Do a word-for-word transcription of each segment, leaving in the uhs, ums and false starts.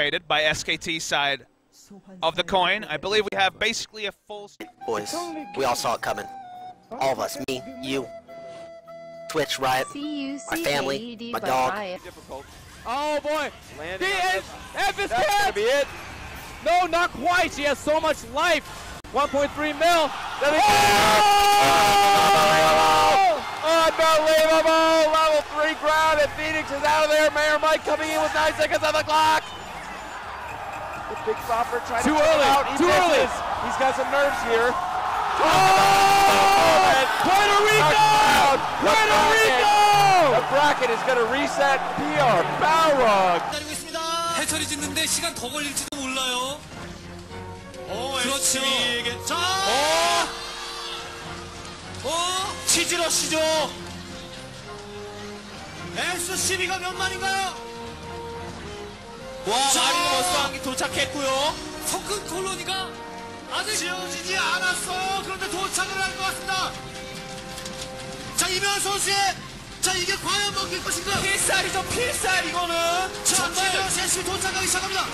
traded by S K T side of the coin. I believe we have basically a full... Boys, we all saw it coming. All of us. Me, you, Twitch Riot, my family, my dog. Oh boy! Landing he is... F is That's gonna be it! No, not quite! She has so much life! one point three mil! Oh! Unbelievable! Level three grab and Phoenix is out of there! Mayor Mike coming in with nine seconds on the clock! The Big Bopper trying Too to early. Out. He Too misses. early! He's got some nerves here. Oh! Oh Puerto Rico! Puerto, Puerto Rico! The bracket is going to reset P R. Balrog! 해설이 짓는데 시간 더 걸릴지도 몰라요. 오, 그렇죠. 자, 오, 오, 치즈러시죠. 에스씨비가 몇 만인가요? 와, 마리버스 항이 도착했고요. 석근 콜로니가 아직 지어지지 않았어요. 그런데 도착을 할 것 같습니다. 자, 임요환 선수의 자 이게 과연 먹힐 것인가? 필살이죠, 필살 이거는. 자, 에스씨 도착하기 시작합니다.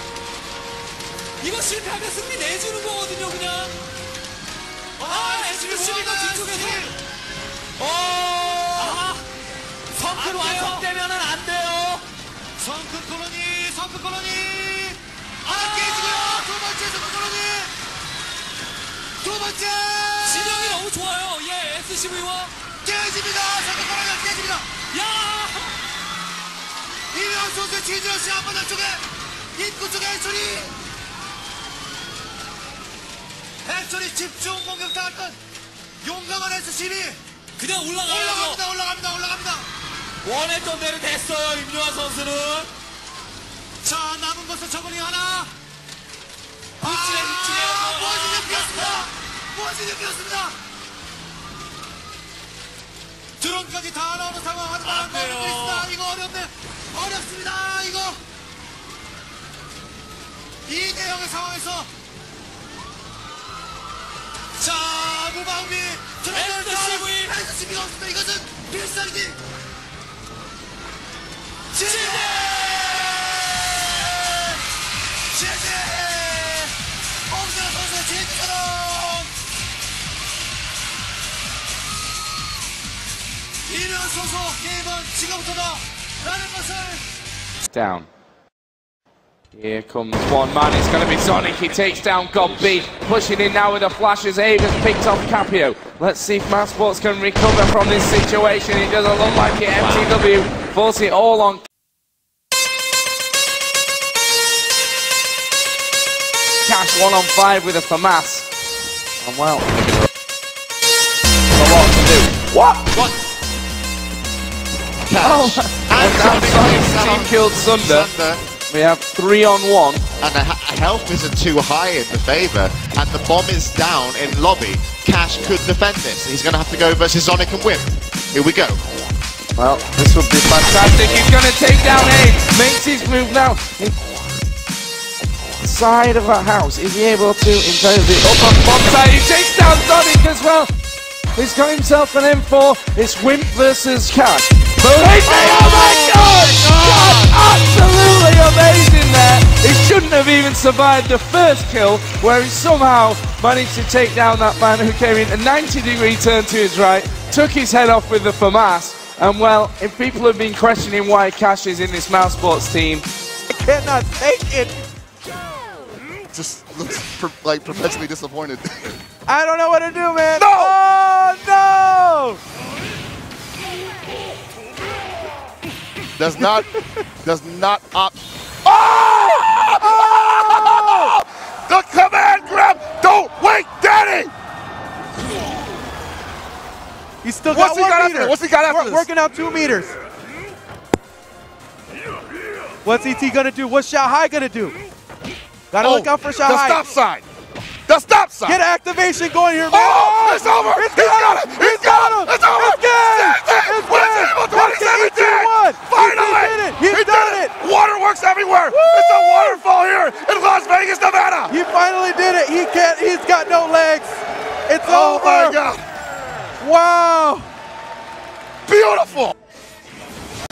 이거 실패하면 승리 내주는 거거든요, 그냥. 아, 에스비씨가 뒤쪽에서. 어, 성큰 완성되면은 안 돼요. 성큰 콜로니, 성큰 콜로니. 아, 깨지고요. 두 번째 성큰 콜로니. 두 번째. 진영이 너무 좋아요. 예, 에스씨브이와. 깨집니다. 성큰 콜로니가 깨집니다. 야. 이명 선수 치즈러시 한 번 안쪽에. 입구 쪽에 엘소리. 엘소리 집중 공격 당할 것 용감한 에스씨비 그냥 올라가요. 올라갑니다 올라갑니다 올라갑니다 원했던 대로 됐어요. 임요환 선수는 자 남은 것은 저글링 하나 위치에 위치에 무엇이 잡혔습니다. 무엇이 잡혔습니다. 드론까지 다 나오는 상황 하지만 어렵습니다. 이거 어렵네 어렵습니다. 이거 이 대 영의 상황에서 자, 무방비 들어가면서 에스씨브이가 없습니다. 이것은 필살기 지지! 지지! 엄지나 선수의 지지처럼 임요환 선수 게임은 지금부터다 라는 것을 down. Here comes one man, it's going to be Sonic, he takes down Gobby, pushing in now with the flashes, Abe has picked off Capio. Let's see if Mass Sports can recover from this situation, it doesn't look like it, M T W force it all on. Cash one on five with a Famas, and well, a lot to do. What? What? Cash. Oh, and Sonic killed Sunder. Sunder. We have three on one. And the health isn't too high in the favour. And the bomb is down in lobby. Cash could defend this. He's going to have to go versus Sonic and Wimp. Here we go. Well, this would be fantastic. He's going to take down Abe. Makes his move now. Side of our house. Is he able to impose the upper bomb side? He takes down Sonic as well. He's got himself an M four. It's Wimp versus Cash. Oh, oh my god! God! Absolutely amazing there! He shouldn't have even survived the first kill, where he somehow managed to take down that man who came in a ninety degree turn to his right, took his head off with the FAMAS, and well, if people have been questioning why Cash is in this Mouse Sports team, I cannot take it! Just looks per like perpetually disappointed. I don't know what to do, man! No! Oh no! Does not, does not opt. Oh! Oh! The command grab! Don't wait, Daddy! He's still got What's one he got meter. After? What's he got after? We're working out two meters. What's E T gonna do? What's Xiaohai gonna do? Gotta oh, look out for Xiaohai. The stop sign. The stop sign. Get activation going here, man. Oh, it's over. It's He's got him. He's, He's got him. It's over. It's game. It's game. It's game. Finally! He did it! He's he done did it. it! Waterworks everywhere! Woo! It's a waterfall here in Las Vegas, Nevada! He finally did it! He can't, he's got no legs! It's oh over! Oh my god! Wow! Beautiful!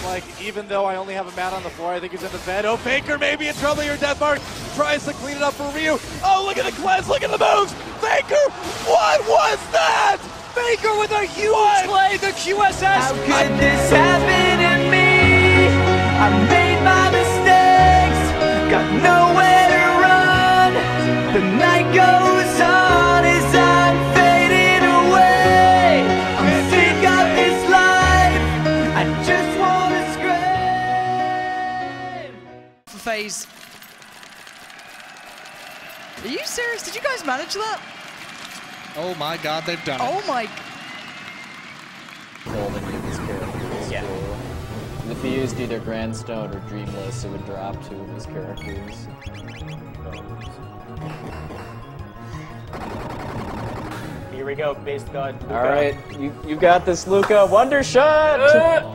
Like even though I only have a mat on the floor. I think he's in the bed. Oh, Faker may be in trouble here. Deathmark tries to clean it up for Ryu. Oh, look at the cleanse. Look at the moves. Faker, what was that? Faker with a huge what? play. The Q S S. How could this happen to me? I made my mistakes. Got nowhere to run. The night goes on as I'm phase. Are you serious? Did you guys manage that? Oh my god, they've done oh it. Oh my... Yeah. And if you used either Grandstone or Dreamless, it would drop two of his characters. Here we go, based god. Alright, you, you got this, Luca. Wonder shot! Uh!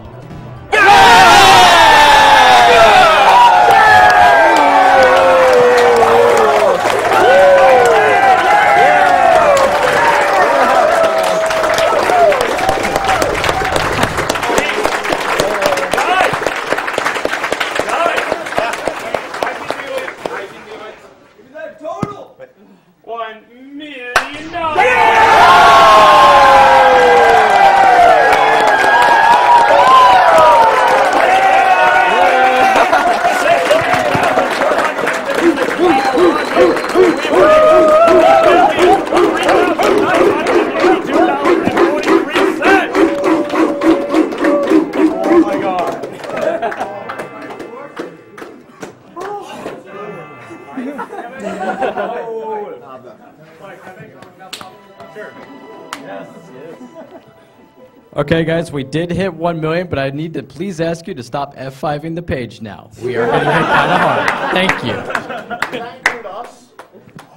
Okay guys, we did hit one million, but I need to please ask you to stop F fiving the page now. We are going to hit kind of hard. Thank you. Can I include us?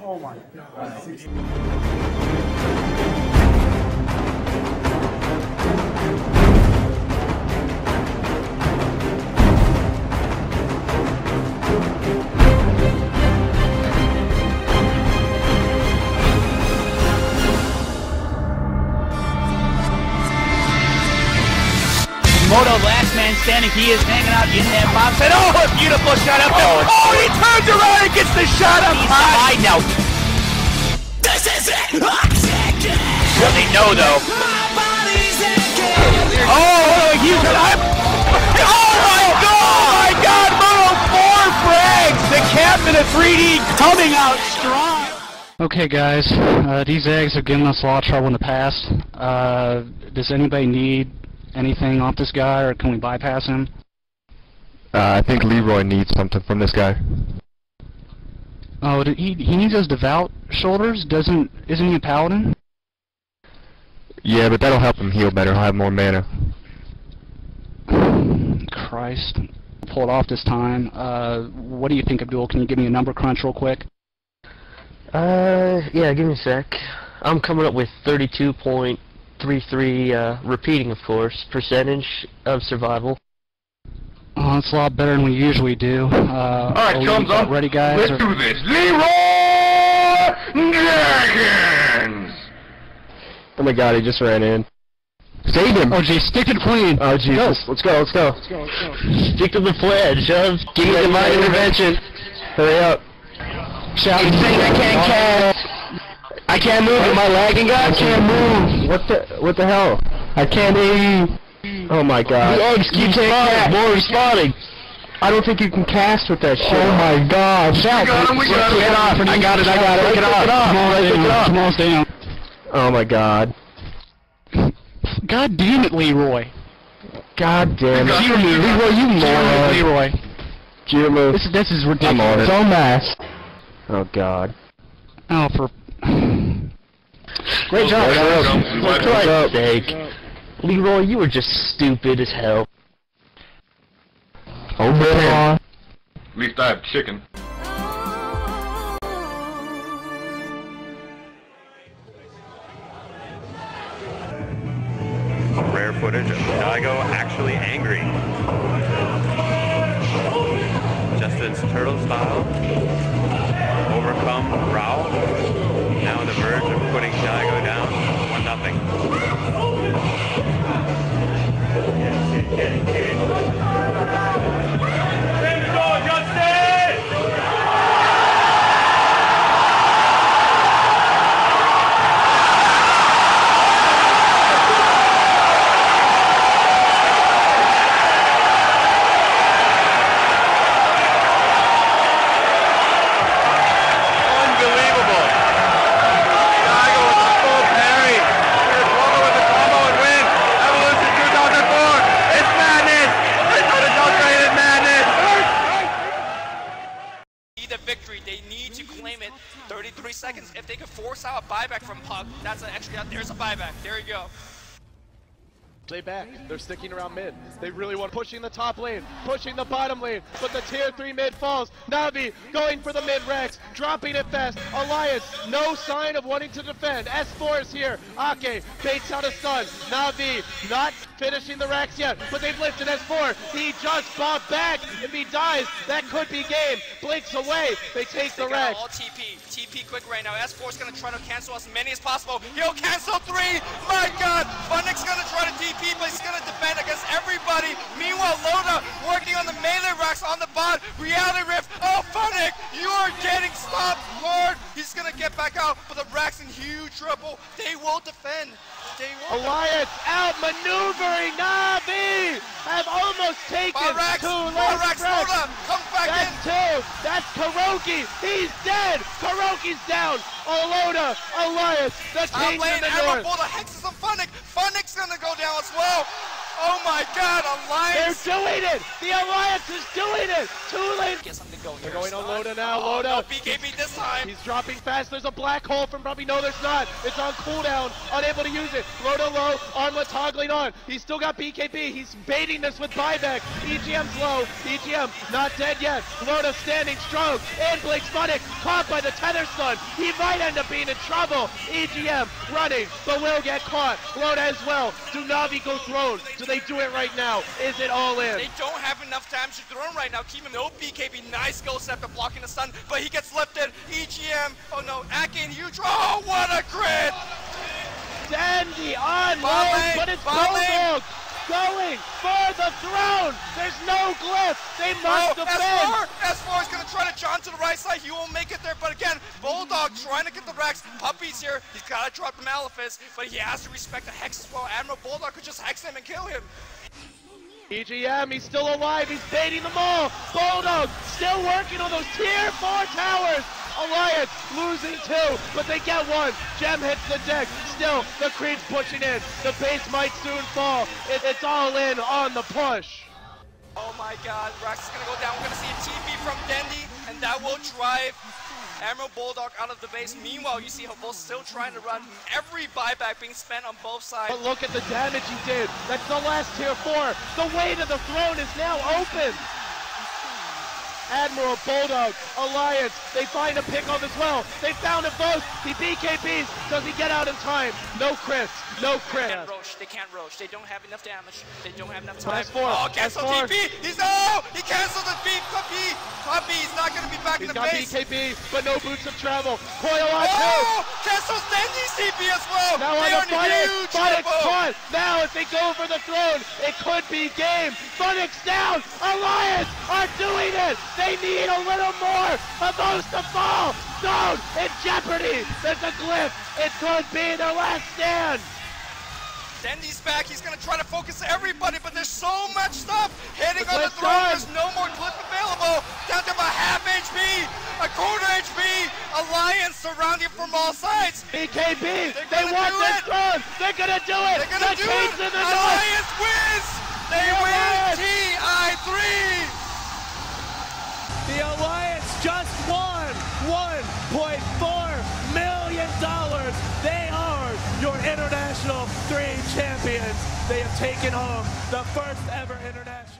Oh my Moto, last man standing, he is hanging out in that box. And oh, a beautiful shot up there. Oh, oh, he turns around and gets the shot up. He's high now. This is it. Well, they know, though. My body's aching. Oh, he's alive. Oh, my God. Oh, my God. Moto, four frags. The captain of three D coming out strong. Okay, guys. Uh, these eggs have given us a lot of trouble in the past. Uh, does anybody need anything off this guy, or can we bypass him? Uh, I think Leeroy needs something from this guy. Oh, he he needs those devout shoulders. Doesn't isn't he a paladin? Yeah, but that'll help him heal better. He'll have more mana. Christ, pull it off this time. Uh, what do you think, Abdul? Can you give me a number crunch real quick? Uh, yeah, give me a sec. I'm coming up with thirty-two point three three, uh, repeating, of course, percentage of survival. Oh, that's a lot better than we usually do. Uh, Alright, chums up. Ready, guys? Let's or? do this. Leeroy Jenkins! Oh my god, he just ran in. Save him! Oh, geez, stick to the plan! Oh, Jesus. Let's go, let's go. Let's go, let's go. Stick to the pledge of getting the divine intervention. Hurry up. Shout and sing, I can't cast! I can't move. Am I lagging, guys? I can't move. What the? What the hell? I can't hear you. Oh my god. The eggs keep spawning. More spawning. I don't think you can cast with that shit. Oh my god. Shout! I got it. I got it. Pick it off. Small's down. Oh my god. God damn it, Leeroy. God damn it. Leeroy, you moron. Leeroy. G M O. This is this is ridiculous. So mass. Oh god. Oh for. Great job, for Christ's sake. Leeroy, you were just stupid as hell. Oh man. At least I have chicken. Rare footage of Daigo actually angry. Justin's turtle style. Overcome Rao. Now on the verge of putting Daigo down, one nothing. victory. They need to claim it. thirty-three seconds. If they could force out a buyback from Puck, that's an extra. There's a buyback. There you go. They back. They're sticking around mid. They really want pushing the top lane, pushing the bottom lane, but the tier three mid falls. Na'Vi going for the mid Rex, dropping it fast. Alliance, no sign of wanting to defend. S four is here. Ake baits out a stun. Na'Vi not finishing the Rex yet, but they've lifted S four. He just bought back. If he dies, that could be game. Blinks away. They take they the Rex. All T P. T P quick right now. S four is going to try to cancel as many as possible. He'll cancel three. My God. Funic's going to try to T P. But he's going to defend against everybody. Meanwhile, Loda working on the melee racks on the bot. Reality Rift. Oh, Funic, you are getting stopped hard. He's going to get back out, but the racks in huge trouble. They will defend. They will Alliance defend. Outmaneuvering Na'Vi. Have almost taken Barrax, two last Loda, come back that's in. Two. That's Kuroki. He's dead. Kuroki's down. Loda, Alliance, the king of the north. The Hexes on Funic. Funic's going to go down as well. Oh my God, Alliance! They're doing it! The Alliance is doing it! Too late! Get something going here. They're going on Loda now, oh, Loda! No, B K B this time! He's dropping fast, there's a black hole from probably. No, there's not! It's on cooldown, unable to use it. Loda low, Armlet toggling on. He's still got B K B, he's baiting this with buyback. E G M's low, E G M not dead yet. Loda standing strong, and Blake's Funnick caught by the tether stun. He might end up being in trouble. E G M running, but will get caught. Loda as well, do Na'Vi go thrown? Do they do it right now? Is it all in? They don't have enough time to throw him right now. Keep him. No B K B. Nice skill set to blocking the stun, but he gets lifted. E G M. Oh no. Akin, huge. Oh, what a crit! Dandy on low, but it's Bulldog going for the throne. There's no Glyph. They must oh, defend. S four, S four is going to try to jaunt to the right side. He won't make it there, but again, Bulldog trying to get the Rex. Puppy's here. He's got to drop the Malefus, but he has to respect the Hex as well. Admiral Bulldog could just Hex him and kill him. E G M, he's still alive. He's baiting them all. Bulldog still working on those tier four towers. Alliance losing two, but they get one. Gem hits the deck. Still, the creep's pushing in. The base might soon fall. It, it's all in on the push. Oh my God, Rex is gonna go down. We're gonna see a T P from Dendi, and that will drive Emerald Bulldog out of the base. Meanwhile, you see Havol still trying to run, every buyback being spent on both sides. But look at the damage he did. That's the last tier four. The way to the throne is now open. Admiral, Bulldog, Alliance, they find a pick on as well. They found it both. He B K Bs. Does he get out in time? No Chris. No Chris. They can't roach. They can't roach. They don't have enough damage. They don't have enough time. S four. Oh, cancel T P. He's out. He canceled the beat. Puppy. Puppy. He's not going to be back in the base. He's got B K B, but no boots of travel. Coil on two. Cancels Dendi's T P as well. Now on the Funnick. Funnick's caught. Now if they go for the throne, it could be game. Funnick's down. Alliance are doing it. They need a little more of those to fall. Zone in jeopardy. There's a Glyph. It could be their last stand. Dendi's back. He's going to try to focus everybody, but there's so much stuff. Hitting the on the throne. Done. There's no more Glyph available. Down to about half H P. A quarter H P. Alliance surrounding from all sides. B K B. They want this throne. They're going to do it. They're going to the do it. The Alliance north. Wins. They the win. T I three. The Alliance just won one point four million dollars. They are your International three champions. They have taken home the first ever International.